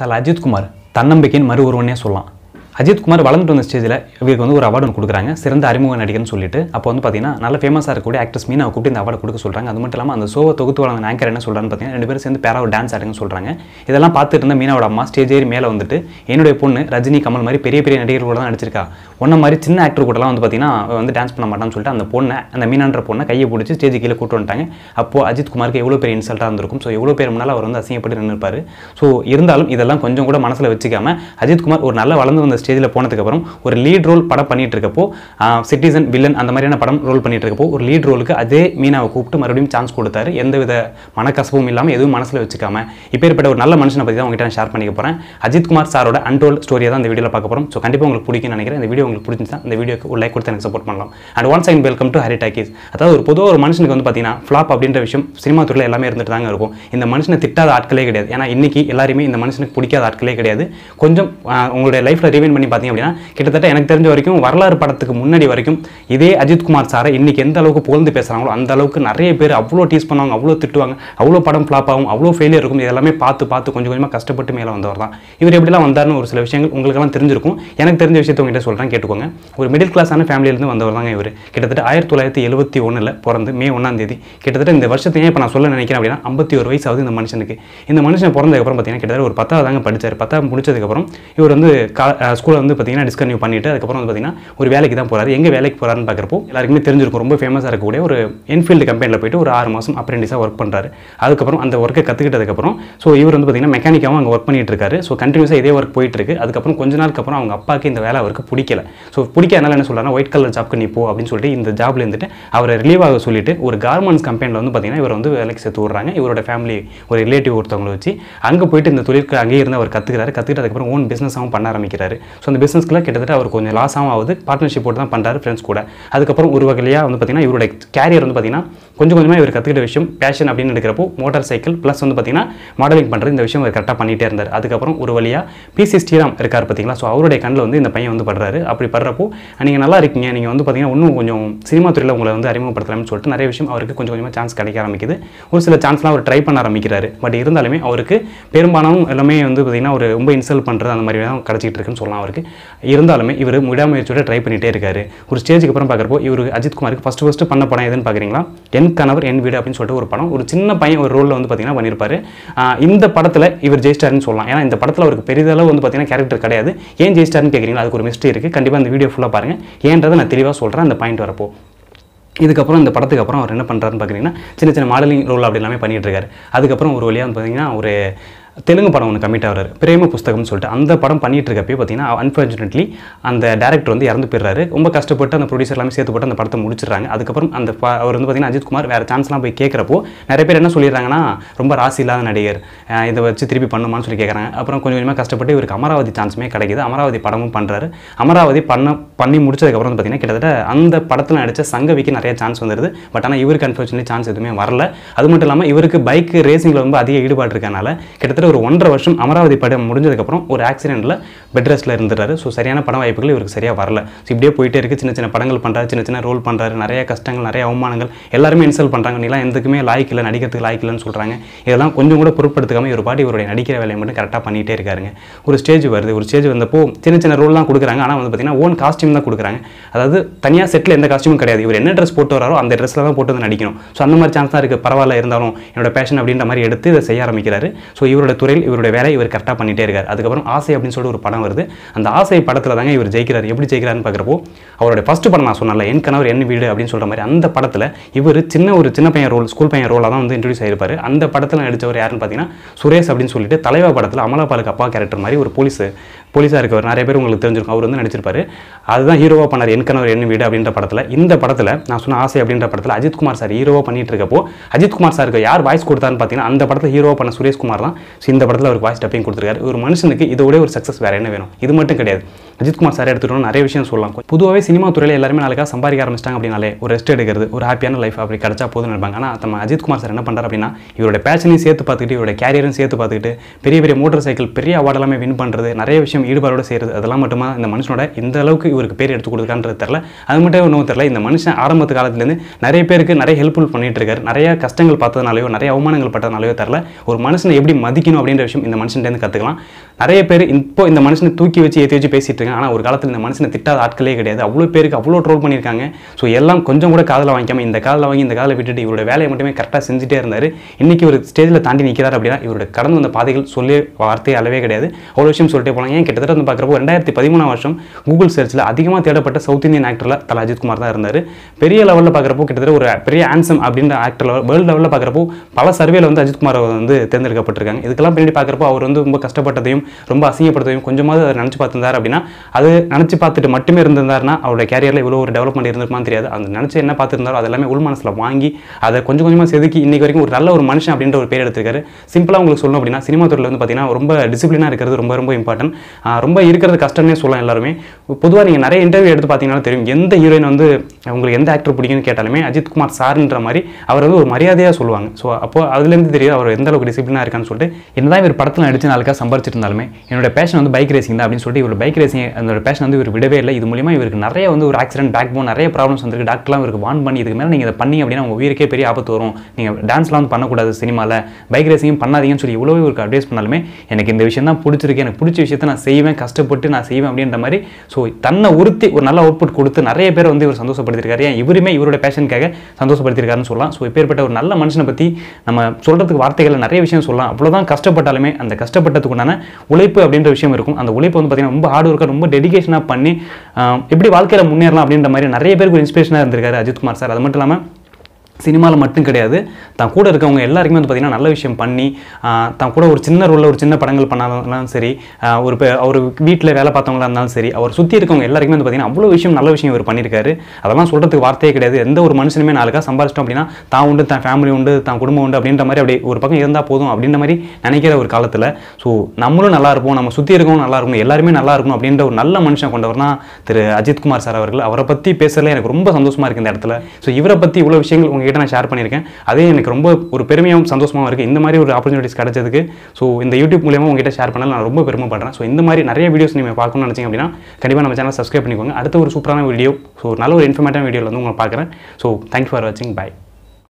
Thala Ajith Kumar, தன்னம்பிக்கையின் மறு உருவம்னே சொல்லலாம். அஜித் குமார் வளர்ந்துட்டு வந்த ஸ்டேஜில் இவருக்கு வந்து ஒரு அவார்டு ஒன்று கொடுக்குறாங்க, சிறந்த அறிமுக நடிகர்னு சொல்லிட்டு. அப்போ வந்து பார்த்தீங்கன்னா நல்ல ஃபேமஸாக இருக்கக்கூடிய ஆக்ட்ரஸ் மீனாவை கூப்பிட்டு இந்த அவார்டு கொடுக்க சொல்கிறாங்க. அது மட்டும் இல்லாமல் அந்த ஷோவை தொகுத்து வளர்ந்த ஆங்கர் என்ன சொல்கிறான்னு பார்த்தீங்கன்னா, ரெண்டு பேரும் சேர்ந்து பேராவை டான்ஸ் ஆடுங்கன்னு சொல்கிறாங்க. இதெல்லாம் பார்த்துட்டு இருந்தால் மீனாவோட அம்மா ஸ்டேஜ் ஏறி மேலே வந்துட்டு, என்னுடைய பொண்ணு ரஜினி கமல் மாதிரி பெரிய பெரிய நடிகர்கள் கூட தான் நடிச்சிருக்கா, ஒன்ன மாதிரி சின்ன ஆக்டர் கூடலாம் வந்து பார்த்தீங்கன்னா வந்து டான்ஸ் பண்ண மாட்டான்னு சொல்லிட்டு அந்த பொண்ணை, அந்த மீனான்ற பொண்ணை கையை பிடிச்சி ஸ்டேஜ் கீழே கூப்பிட்டு வந்துட்டாங்க. அப்போது அஜித் குமாருக்கு எவ்வளோ பெரிய இன்சல்ட்டாக இருந்திருக்கும். ஸோ எவ்வளோ பேர் முன்னால் அவர் வந்து அசிங்கப்பட்டு நின்றுப்பார். ஸோ இருந்தாலும் இதெல்லாம் கொஞ்சம் கூட மனசில் வச்சுக்காமல் அஜித் குமார் ஒரு நல்ல வளர்ந்து வந்த ஸ்டேஜில் போனதுக்கப்புறம் ஒரு லீட் ரோல் படம் பண்ணிட்டு இருக்கப்போ, சிட்டிசன், வில்லன் அந்த மாதிரியான படம் ரோல் பண்ணிட்டு இருக்கப்போ ஒரு லீட் ரோலுக்கு அதே மீனாவை கூப்பிட்டு மறுபடியும் சான்ஸ் கொடுத்தாரு. எந்தவித மனக்கசவும் இல்லாமல் எதுவும் மனசில் வச்சுக்காம இப்பேற்பட்ட ஒரு நல்ல மனுஷனை பற்றி தான் உங்ககிட்ட நான் ஷேர் பண்ணிக்க போகிறேன். அஜித் குமார் சாரோட அன்டோல்ட் ஸ்டோரியை தான் இந்த வீடியோவில் பார்க்க போகிறோம். ஸோ கண்டிப்பாக உங்களுக்கு பிடிக்கும்னு நினைக்கிறேன். இந்த வீடியோ உங்களுக்கு பிடிச்சிருந்தா இந்த வீடியோக்கு ஒரு லைக் கொடுத்து எனக்கு சப்போர்ட் பண்ணலாம். And once again welcome to Hari Talkies. அதாவது ஒரு பொதுவாக ஒரு மனுஷனுக்கு வந்து பார்த்தீங்கன்னா ஃப்ளாப் அப்படின்ற விஷயம் சினிமா துறையில் எல்லாமே இருந்துட்டு தாங்க இருக்கும். இந்த மனுஷனை திட்டாத ஆட்களே கிடையாது. ஏன்னா இன்னைக்கு எல்லாருமே இந்த மனுஷனுக்கு பிடிக்காத ஆட்களே கிடையாது. கொஞ்சம் உங்களுடைய லைஃப்பில் ரிவைன் பண்ணி பார்த்தீங்க அப்படின்னா, கிட்டத்தட்ட எனக்கு தெரிஞ்ச வரைக்கும் வரலாறு படத்துக்கு முன்னாடி வரைக்கும் இதே அஜித் குமார் சாரை இன்றைக்கி எந்த அளவுக்கு புகழ்ந்து பேசுகிறாங்களோ அந்த அளவுக்கு நிறைய பேர் அவ்வளோ டீஸ் பண்ணுவாங்க, அவ்வளோ திட்டுவாங்க, அவ்வளோ படம் ஃப்ளாப் ஆகும், அவ்வளோ ஃபெயிலியர் இருக்கும். இதெல்லாமே பார்த்து கொஞ்சம் கொஞ்சமாக கஷ்டப்பட்டு மேலே வந்தவர் தான் இவர். எப்படிலாம் வந்தார்னு ஒரு சில விஷயங்கள் உங்களுக்கெல்லாம் தெரிஞ்சிருக்கும். எனக்கு தெரிஞ்ச விஷயத்தை உங்ககிட்ட சொல்கிறேன், கேட்டுக்கோங்க. ஒரு மிடில் கிளாஸான ஃபேமிலியிலேருந்து வந்தவர் தாங்க இவர். கிட்டத்தட்ட 1971 பிறந்து, மே 1 கிட்டத்தட்ட இந்த வருஷத்தை ஏன் இப்போ நான் சொல்ல நினைக்கிறேன் அப்படின்னா 51 வயசாவது இந்த மனுஷனுக்கு. இந்த மனுஷன் பிறந்ததுக்கப்புறம் பார்த்தீங்கன்னா கிட்டத்தட்ட ஒரு 10வது தாங்க படித்தார். 10வது முடிச்சதுக்கப்புறம் இவர் வந்து ஸ்கூலில் வந்து பார்த்தீங்கன்னா டிஸ்கன்யூ பண்ணிவிட்டு அதுக்கப்புறம் வந்து பார்த்தீங்கன்னா ஒரு வேலைக்கு தான் போகிறாரு. எங்கே வேலைக்கு போகிறாருன்னு பார்க்குறப்போ எல்லாருக்குமே தெரிஞ்சிருக்கும், ரொம்ப ஃபேமஸாக இருக்கக்கூடிய ஒரு என்ஃபீல்டு கம்பெனியில் போய்ட்டு ஒரு 6 மாதம் அப்ரெண்டிஸாக ஒர்க் பண்ணுறாரு. அதுக்கப்புறம் அந்த ஒர்க்கை கற்றுக்கிட்டதுக்கப்புறம் ஸோ இவர் வந்து பார்த்தீங்கன்னா மெக்கானிக்காகவும் அங்கே ஒர்க் பண்ணிட்டு இருக்காரு. ஸோ கண்டினியூஸாக இதே ஒர்க் போயிட்டு இருக்கு. அதுக்கப்புறம் கொஞ்ச நாளுக்கு அப்புறம் அவங்க அப்பாவுக்கு இந்த வேலை அவருக்கு பிடிக்கல. ஸோ பிடிக்காதனால என்ன சொல்கிறாங்கன்னா, ஒயிட் கலர் ஜாப்க்கு நீ போ அப்படின்னு சொல்லிட்டு இந்த ஜாப்ல இருந்துட்டு அவரை ரிலீவ் ஆக சொல்லிட்டு ஒரு கார்மெண்ட்ஸ் கம்பெனியில் வந்து பார்த்தீங்கன்னா இவர் வந்து வேலைக்கு சேர்த்து விடுறாங்க. இவரோட ஃபேமிலி ஒரு ரிலேட்டிவ் ஒருத்தவங்களை வச்சு அங்கே போயிட்டு இந்த தொழிலுக்கு அங்கேயே இருந்து அவர் கற்றுக்கிட்டு அதுக்கப்புறம் ஓன் பிஸ்னஸாகவும் பண்ண ஆரம்பிக்கிறாரு. ஸோ அந்த பிஸ்னஸ்க்குள்ள கிட்டத்தட்ட அவர் கொஞ்சம் லாஸாகவும் ஆகுது. பார்ட்னர்ஷிப் போட்டு தான் பண்ணுறாரு ஃப்ரெண்ட்ஸ் கூட. அதுக்கப்புறம் ஒரு வகையாக வந்து பார்த்தீங்கன்னா இவருடைய கேரியர் வந்து பார்த்தீங்கன்னா கொஞ்சம் கொஞ்சமாக இவர் கற்றுக்கிட்ட விஷயம் பேஷன் அப்படின்னு எடுக்கிறப்போ மோட்டார் சைக்கிள் ப்ளஸ் வந்து பார்த்தீங்கன்னா மாடலிங் பண்ணுறது, இந்த விஷயம் அவர் கரெக்டாக பண்ணிகிட்டே இருந்தார். அதுக்கப்புறம் ஒரு வழியாக பிசி ஸ்ரீராம் இருக்கார் பார்த்தீங்களா, ஸோ அவருடைய கண்ணில் வந்து இந்த பையன் வந்து படுறாரு. அப்படி படுறப்போ நீங்கள் நல்லா இருக்கீங்க, நீங்கள் வந்து பார்த்தீங்கன்னா இன்னும் கொஞ்சம் சினிமா துறையில் உங்களை வந்து அறிமுகப்படுத்தலாம்னு சொல்லிட்டு நிறைய விஷயம் அவருக்கு கொஞ்சம் கொஞ்சமாக சான்ஸ் கிடைக்க ஆரம்பிக்குது. ஒரு சில சான்ஸ்லாம் அவர் ட்ரை பண்ண ஆரம்பிக்கிறாரு. பட் இருந்தாலுமே அவருக்கு பெரும்பாலும் எல்லாமே வந்து பார்த்தீங்கன்னா ஒரு ரொம்ப இன்சல்ட் பண்ணுறது அந்த மாதிரி தான் கிடச்சிட்டு இருக்குன்னு சொல்லலாம் அவருக்கு. இருந்தாலுமே இவர் விடாமுயற்சியோட ட்ரை பண்ணிகிட்டே இருக்காரு. ஒரு ஸ்டேஜுக்கு அப்புறம் பார்க்குறப்போ இவர் அஜித் குமாருக்கு ஃபஸ்ட்டு பண்ண படம் எதுன்னு பார்க்குறீங்களா, என் கணவர் என் வீடு அப்படின்னு சொல்லிட்டு ஒரு படம். ஒரு சின்ன பையன் ஒரு ரோலில் வந்து பார்த்தீங்கன்னா பண்ணியிருப்பாரு. இந்த படத்தில் இவர் ஜெயிஸ்டார்னு சொல்லலாம். ஏன்னா இந்த படத்தில் அவருக்கு பெரிதளவு வந்து பார்த்தீங்கன்னா கேரக்டர் கிடையாது. ஏன் ஜெயிஸ்டார்னு கேட்குறீங்களா, அதுக்கு ஒரு மிஸ்ட்ரி இருக்குது. கண்டிப்பாக அந்த வீடியோ ஃபுல்லாக பாருங்கள், ஏன்றதை நான் தெளிவாக சொல்கிறேன் அந்த பாயிண்ட் வரப்போ. இதுக்கப்புறம் இந்த படத்துக்கு அப்புறம் அவர் என்ன பண்ணுறாருன்னு பார்க்குறீங்கன்னா சின்ன சின்ன மாடலிங் ரோல் அப்படி எல்லாமே பண்ணிகிட்டு இருக்காரு. அதுக்கப்புறம் ஒரு வழியாக வந்து பார்த்தீங்கன்னா ஒரு தெலுங்கு படம் ஒன்று கமிட் ஆகிறார், பிரேம புஸ்தகம்னு சொல்லிட்டு. அந்த படம் பண்ணிகிட்டு இருக்கப்போ பார்த்தீங்கன்னா அன்ஃபார்ச்சுனேட்லி அந்த டேரக்டர் வந்து இறந்து போயிடுறாரு. ரொம்ப கஷ்டப்பட்டு அந்த ப்ரொடியூசர் எல்லாமே சேர்த்து போட்டு அந்த படத்தை முடிச்சிடுறாங்க. அதுக்கப்புறம் அந்த அவர் வந்து பார்த்தீங்கன்னா அஜித் குமார் வேறு சான்ஸ்லாம் போய் கேட்குறப்போ நிறைய பேர் என்ன சொல்லிடுறாங்கன்னா, ரொம்ப ராசி இல்லாத நடிகர், இதை வச்சு திருப்பி பண்ணுமான்னு சொல்லி கேட்குறாங்க. அப்புறம் கொஞ்சம் கொஞ்சமாக கஷ்டப்பட்டு இவருக்கு அமராவதி சான்ஸுமே கிடைக்கிது. அமராவதி படமும் பண்ணுறாரு. அமராவதி பண்ணி முடிச்சதுக்கப்புறம் வந்து பார்த்தீங்கன்னா கிட்டத்தட்ட அந்த படத்தில் நடித்த சங்கவிக்கு நிறைய சான்ஸ் வந்துடுது. பட் ஆனால் இவருக்கு அன்ஃபார்ச்சுனேட்லி சான்ஸ் எதுவுமே வரல. அது மட்டும் இல்லாமல் இவருக்கு பைக் ரேசிங்கில் ரொம்ப அதிக ஈடுபாடு இருக்கனால கிட்டத்தட்ட ஒரு 1.5 வருஷம் அமராவதி படம் முடிஞ்சதுக்கப்புறம் ஒரு ஆக்சிடென்ட்டில் பெட் ரெஸ்ட்டில் இருந்துட்டாரு. ஸோ சரியான பட வாய்ப்புகள் இவருக்கு சரியாக வரல. ஸோ இப்படியே போயிட்டே இருக்குது. சின்ன சின்ன படங்கள் பண்ணுறாரு, சின்ன சின்ன ரோல் பண்ணுறாரு, நிறைய கஷ்டங்கள், நிறைய அவமானங்கள், எல்லாருமே இன்சல்ட் பண்ணுறாங்க. நீலாம் எதுக்குமே லாய்க்கு இல்லை, நடிக்கிறதுக்கு லாய்க்கு இல்லைன்னு சொல்கிறாங்க. இதெல்லாம் கொஞ்சம் கூட பொருட்படுத்தாமல் ஒரு பாட்டி இவருடைய நடிக்கிற வேலையை மட்டும் கரெக்டாக பண்ணிகிட்டே இருக்காருங்க. ஒரு ஸ்டேஜ் வருது. ஒரு ஸ்டேஜ் வந்தப்போ சின்ன சின்ன ரோல்லாம் கொடுக்குறாங்க. ஆனால் வந்து பார்த்தீங்கன்னா ஓன் காஸ்டியூம் தான் கொடுக்குறாங்க. அதாவது தனியாக செட்டில் எந்த காஸ்டியூமும் கிடையாது. இவர் என்ன ட்ரெஸ் போட்டு வராரோ அந்த ட்ரெஸ்ஸில் தான் போட்டு வந்து நடிக்கணும். ஸோ அந்த மாதிரி சான்ஸ் தான் இருக்குது. பரவாயில்ல, இருந்தாலும் என்னோட பேஷன் அப்படின்ற மாதிரி எடுத்து இதை செய்ய ஆரம்பிக்கிறாரு. ஸோ இவரோட துறையில் இவருடைய வேலை இவர் கரெக்டாக பண்ணிகிட்டே இருக்கார். அதுக்கப்புறம் ஆசை அப்படின்னு சொல்லிட்டு ஒரு படம் வருது. அந்த ஆசை படத்தில் தாங்க இவர் ஜெயிக்கிறார். எப்படி ஜெயிக்கிறாருன்னு பார்க்குறப்போ அவருடைய ஃபஸ்ட்டு படம் நான் சொன்னல, என் கணவர் என் வீடு அப்படின்னு சொல்கிற மாதிரி அந்த படத்தில் இவர் ஒரு சின்ன பையன் ரோல், ஸ்கூல் பையன் ரோலாக தான் வந்து இன்ட்ரடியூஸ் ஆகிருப்பார். அந்த படத்தில் நடித்தவர் யாருன்னு பார்த்தீங்கன்னா சுரேஷ் அப்படின்னு சொல்லிட்டு தலைவா படத்தில் அமலாபாலுக்கு அப்பா கேரக்டர் மாதிரி ஒரு போலீஸாக இருக்கவர். நிறைய பேர் உங்களுக்கு தெரிஞ்சிருக்கும், அவர் வந்து நடிச்சிருப்பார். அதுதான் ஹீரோவாக பண்ணார் என் கணவர் என் வீடு அப்படின்ற படத்தில். இந்த படத்தில் நான் சொன்ன ஆசை அப்படின்ற படத்தில் அஜித் குமார் சார் ஹீரோவாக பண்ணிட்டு இருக்கப்போ அஜித் குமார் சாருக்கு யார் வாய்ஸ் கொடுத்தாருன்னு பார்த்தீங்கன்னா அந்த படத்தில் ஹீரோவாக பண்ண சுரேஷ்குமார் தான். ஸோ இந்த படத்தில் அவருக்கு வாய்ஸ் டப்பிங் கொடுத்துருக்காரு. ஒரு மனுஷனுக்கு இதோட ஒரு சக்ஸஸ் வேறு என்ன வேணும்? இது மட்டும் கிடையாது. அஜித் குமார் சார் எடுத்துகிட்டோம் நிறைய விஷயம் சொல்லலாம். பொதுவாகவே சினிமா துறையில் எல்லாருமே நாளைக்காக சம்பாதிக்க ஆரம்பிச்சிட்டாங்க அப்படின்னாலே ஒரு ரெஸ்ட் எடுக்கிறது, ஒரு ஹாப்பியான லைஃப் அப்படி கிடச்சா போதும்னு நினைப்பாங்க. ஆனால் நம்ம அஜித் குமார் சார் என்ன பண்ணுறாரு அப்படின்னா இவரோட பேஷனையும் சேர்த்து பார்த்துக்கிட்டு, இவரோட கேரியரும் சேர்த்து பார்த்துக்கிட்டு பெரிய பெரிய மோட்டார் சைக்கிள், பெரிய அவார்டெல்லாமே வின் பண்ணுறது, நிறைய விஷயம் ஈடுபாடோட செய்கிறது அதெல்லாம் மட்டுமா இந்த மனுஷனோட இந்த அளவுக்கு இவருக்கு பேர் எடுத்து கொடுக்குறான்றது தெரியல. அது மட்டும் இன்னும் தெரியல, இந்த மனுஷன் ஆரம்பத்து காலத்துலேருந்து நிறைய பேருக்கு நிறைய ஹெல்ப்ஃபுல் பண்ணிட்டு இருக்காரு. நிறைய கஷ்டங்கள் பார்த்ததுனாலையோ நிறைய அவமானங்கள் பட்டதுனாலையோ தெரியல ஒரு மனுஷனை எப்படி மதிக்கணும் அப்படின்ற விஷயம் இந்த மனுஷன்டேருந்து கற்றுக்கலாம். நிறைய பேர் இப்போ இந்த மனுஷனை தூக்கி வச்சு ஏற்றி வச்சு பேசிட்டு இருக்காங்க. ஆனால் ஒரு காலத்தில் இந்த மனுஷனை திட்டாத ஆட்களே கிடையாது. அவ்வளோ பேருக்கு அவ்வளோ ட்ரோல் பண்ணியிருக்காங்க. ஸோ எல்லாம் கொஞ்சம் கூட காதில் வாங்கிக்காமல் இந்த காதில் வாங்கி இந்த காதில் விட்டுட்டு இவரோட வேலையை மட்டுமே கரெக்டாக செஞ்சுட்டே இருந்தார். இன்றைக்கி ஒரு ஸ்டேஜில் தாண்டி நிற்கிறார் அப்படின்னா இவரோட கடந்து வந்த பாதைகள் சொல்லி வார்த்தையே அளவே கிடையாது. அவ்வளோ விஷயம் சொல்லிட்டே போகலாம். ஏன் கிட்டத்தட்ட வந்து பார்க்குறப்போ 2013ஆம் வருஷம் கூகுள் சர்ச்சில் அதிகமாக தேடப்பட்ட சவுத் இந்தியன் ஆக்டரில் தல அஜித் குமார் தான் இருந்தார். பெரிய லெவலில் பார்க்குறப்போ கிட்டத்தட்ட ஒரு பெரிய ஹேண்ட்சம் அப்படின்ற ஆக்டர் வேர்ல்டு லெவலில் பார்க்குறப்போ பல சர்வேல வந்து அஜித் குமார் வந்து தேர்ந்தெடுக்கப்பட்டிருக்காங்க. இதுக்கெல்லாம் பின்னாடி பார்க்குறப்போ அவர் வந்து ரொம்ப கஷ்டப்பட்டதையும் ரொம்ப அசிங்கப்படுத்ததையும் கொஞ்சமாவது அதை நினச்சி பார்த்துருந்தார் அப்படின்னா அது நினச்சி பார்த்துட்டு மட்டுமே இருந்திருந்தாருன்னா அவருடைய கேரியரில் இவ்வளோ ஒரு டெவலப்மெண்ட் இருந்திருக்குமான்னு தெரியாது. அந்த நினச்சி என்ன பார்த்துருந்தாரோ அது எல்லாமே உள் மனசில் வாங்கி அதை கொஞ்சம் கொஞ்சமாக செதுக்கி இன்றைக்கு வரைக்கும் ஒரு நல்ல ஒரு மனுஷன் அப்படின்ற ஒரு பேர் எடுத்திருக்காரு. சிம்பிளாக உங்களுக்கு சொல்லணும் அப்படின்னா சினிமா துறையில் வந்து பார்த்தீங்கன்னா ரொம்ப டிசிப்ளினாக இருக்கிறது ரொம்ப ரொம்ப இம்பார்ட்டன்ட். ரொம்ப இருக்கிறது கஷ்டம்னே சொல்லலாம். எல்லாருமே பொதுவாக நீங்கள் நிறைய இன்டர்வியூ எடுத்து பார்த்தீங்கன்னா தெரியும் எந்த ஹீரோயின் வந்து உங்களுக்கு எந்த ஆக்டர் பிடிக்குன்னு கேட்டாலுமே அஜித் குமார் சார்ன்ற மாதிரி அவர் வந்து ஒரு மரியாதையாக சொல்லுவாங்க. ஸோ அப்போ அதுலேருந்து தெரியுது அவர் எந்த அளவுக்கு டிசிப்ளினாக இருக்கான்னு சொல்லிட்டு என்னதான் இவர் படத்தில் நடிச்சு நாளுக்காக சம்பாரிச்சிருந்தாலுமே என்னோட பேஷன் வந்து பைக் ரேசிங் தான் அப்படின்னு சொல்லிட்டு இவர் பைக் ரேசிங் அந்த பேஷன் வந்து இவர் விடவே இல்லை. இது மூலியமாக இவருக்கு நிறைய வந்து ஒரு ஆக்சிடென்ட் பேக் போன் நிறைய ப்ராப்ளம்ஸ் வந்துருக்கு. டாக்டர்லாம் இவருக்கு வான் பண்ணி இதுக்கு மேலே நீங்கள் இதை பண்ணி அப்படின்னா உங்கள் உயிருக்கே பெரிய ஆபத்து வரும், நீங்கள் டான்ஸ்லாம் வந்து பண்ணக்கூடாது, சினிமாவில் பைக் ரேசிங்கும் பண்ணாதீங்கன்னு சொல்லி இவ்வளோ இவருக்கு அட்வைஸ் பண்ணாலுமே எனக்கு இந்த விஷயம் தான் பிடிச்சிருக்கு, எனக்கு பிடிச்ச விஷயத்தை நான் செய்வேன், கஷ்டப்பட்டு நான் செய்வேன் அப்படின்ற மாதிரி ஸோ தன்னை உறுத்தி ஒரு நல்ல அவுட்புட் கொடுத்து நிறைய பேர் வந்து இவர் சந்தோஷப்படுத்திருக்காரு. ஏன் இவருமே இவரோட பேஷனுக்காக சந்தோஷப்படுத்திருக்காருன்னு சொல்லலாம். ஸோ இப்பேற்பட்ட ஒரு நல்ல மனுஷனை பற்றி நம்ம சொல்கிறதுக்கு வார்த்தைகளில் நிறைய விஷயம் சொல்லலாம். அவ்வளோதான் கஷ்டப்பட்டாலுமே அந்த கஷ்டப்பட்டதுக்குண்டான உழைப்பு அப்படின்ற விஷயம் இருக்கும். அந்த உழைப்பு வந்து பார்த்தீங்கன்னா ரொம்ப ஹார்ட் ஒர்க்காக ரொம்ப டெடிகேஷனாக பண்ணி எப்படி வாழ்க்கையில் முன்னேறலாம் அப்படின்ற மாதிரி நிறைய பேருக்கு ஒரு இன்ஸ்பிரேஷனாக இருந்திருக்காரு அஜித் குமார் சார். அது மட்டும் இல்லாமல் சினிமாவில் மட்டும் கிடையாது, தான் கூட இருக்கவங்க எல்லாருக்குமே வந்து பார்த்திங்கன்னா நல்ல விஷயம் பண்ணி தான் கூட ஒரு சின்ன ரோலில் ஒரு சின்ன படங்கள் பண்ணாலும் சரி, ஒரு அவர் வீட்டில் வேலை பார்த்தவங்களா இருந்தாலும் சரி, அவர் சுற்றி இருக்கவங்க எல்லாருக்குமே வந்து பார்த்திங்கன்னா அவ்வளோ விஷயம் நல்ல விஷயம் இவர் பண்ணியிருக்காரு. அதெல்லாம் சொல்கிறதுக்கு வார்த்தையே கிடையாது. எந்த ஒரு மனுஷனுமே நாளுக்காக சம்பாரிச்சிட்டோம் அப்படின்னா தான் உண்டு, தான் ஃபேமிலி உண்டு, தான் குடும்பம் உண்டு அப்படின்ற மாதிரி அப்படி ஒரு பக்கம் இருந்தால் போதும் அப்படின்ற மாதிரி நினைக்கிற ஒரு காலத்தில் ஸோ நம்மளும் நல்லா இருப்போம், நம்ம சுற்றி இருக்கவங்க நல்லா இருக்கணும், எல்லாருமே நல்லா இருக்கணும் அப்படின்ற ஒரு நல்ல மனுஷன் கொண்டவர் தான் திரு அஜித்குமார் சார் அவர்கள். அவரை பற்றி பேசுகிறதுல எனக்கு ரொம்ப சந்தோஷமாக இருக்குது இந்த இடத்துல. ஸோ இவரை பற்றி இவ்வளோ விஷயங்கள் கிட்ட நான் ஷேர் பண்ணியிருக்கேன். அதே எனக்கு ரொம்ப ஒரு பெருமையாகவும் சந்தோஷமாகவும் இருக்குது இந்த மாதிரி ஒரு ஆப்பர்ச்சுனிட்டிஸ் கிடைச்சதுக்கு. ஸோ இந்த யூடியூப் மூலியமாக உங்ககிட்ட ஷேர் பண்ணல நான் ரொம்ப பெருமைப்படுறேன். ஸோ இந்த மாதிரி நிறைய வீடியோஸ் நீங்கள் பார்க்கணும்னு நினச்சிங்க அப்படின்னா கண்டிப்பாக நம்ம சேனல் சப்ஸ்கிரைப் பண்ணிக்கோங்க. அடுத்த ஒரு சூப்பரான வீடியோ, ஸோ நல்ல ஒரு இன்ஃபர்மேட்டிவான வீடியோவில் வந்து உங்களை பார்க்குறேன். ஸோ தேங்க்யூ ஃபார் வாட்சிங், பாய்.